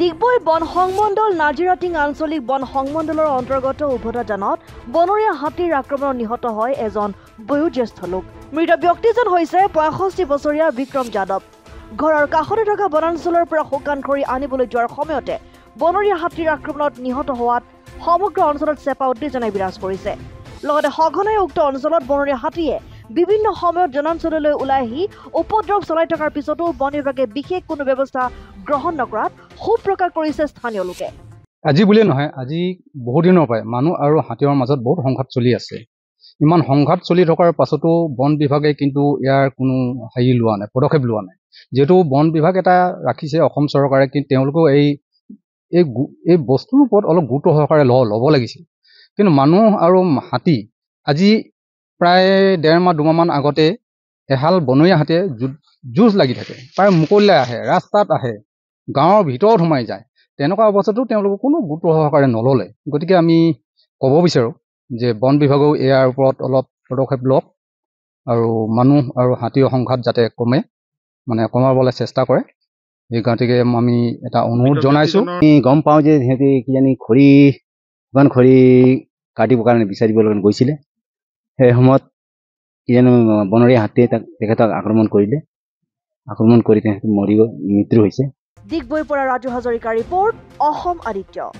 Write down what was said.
ডিগবৈ বন সংমণ্ডল নাজিৰাটিং আঞ্চলিক বন সংমণ্ডলৰ অন্তৰ্গত ওভোটাজানত বনৰীয়া হাতীৰ আক্ৰমণত নিহত হয় এজন বয়োজ্যেষ্ঠ লোক। মৃত ব্যক্তিজন হৈছে ৬৫ বছৰীয়া বিক্ৰম যাদৱ। ঘৰৰ কাষতে থকা বনাঞ্চলৰ পৰা শুকান খৰি আনিবলৈ যোৱাৰ সময়তে বনৰীয়া হাতীৰ আক্ৰমণত নিহত হোৱাত সমগ্ৰ অঞ্চলত চেপা উত্তেজনাই বিৰাজ কৰিছে। লগতে সঘনাই উক্ত অঞ্চলত বনৰীয়া হাতীয়ে বিভিন্ন সময়ত জনাঞ্চললৈ ওলাই আহি উপদ্ৰৱ চলাই থকাৰ পিছতো বন বিভাগে বিশেষ কোনো ব্যৱস্থা গ্ৰহণ নকৰাত ক্ষোভ প্ৰকাশ কৰিছে স্থানীয় লোকে। আজি বুলিয়ে নহয়, আজি বহুদিনৰ পৰাই মানুহ আৰু হাতীৰ মাজত বহুত সংঘাত চলি আছে। ইমান সংঘাত চলি থকাৰ পাছতো বন বিভাগে কিন্তু ইয়াৰ কোনো হেৰি লোৱা নাই, পদক্ষেপ লোৱা নাই। যিহেতু বন বিভাগ এটা ৰাখিছে অসম চৰকাৰে, কিন্তু তেওঁলোকেও এই বস্তুৰ ওপৰত অলপ গুৰুত্ব সহকাৰে ল'ব লাগিছিল। কিন্তু মানুহ আৰু হাতী আজি প্ৰায় ১.৫-২ মাহমান আগতে এহাল বনৰীয়া হাতীয়ে যুঁজ লাগি থাকে, প্ৰায় মুকলিলৈ আহে, ৰাস্তাত আহে, গাঁৱৰ ভিতৰত সোমাই যায়। তেনেকুৱা অৱস্থাতো তেওঁলোকে কোনো গুৰুত্ব সহকাৰে নল'লে। গতিকে আমি ক'ব বিচাৰোঁ যে বন বিভাগেও ইয়াৰ ওপৰত অলপ পদক্ষেপ লওক আৰু মানুহ আৰু হাতীৰ সংঘাত যাতে কমে, মানে কমাবলৈ চেষ্টা কৰে। এই গতিকে আমি এটা অনুৰোধ জনাইছোঁ। আমি গম পাওঁ যে সিহঁতে কিজানি খৰি কাটিবৰ কাৰণে বিচাৰিবলৈ গৈছিলে, সেই সময়ত কিজানি বনৰীয়া হাতীয়ে তেখেতক আক্ৰমণ কৰিলে, আক্ৰমণ কৰি তেখেত মৃত্যু হৈছে। ডিগবৈৰ পৰা ৰাজু হাজৰিকাৰ ৰিপৰ্ট, অসম আদিত্য।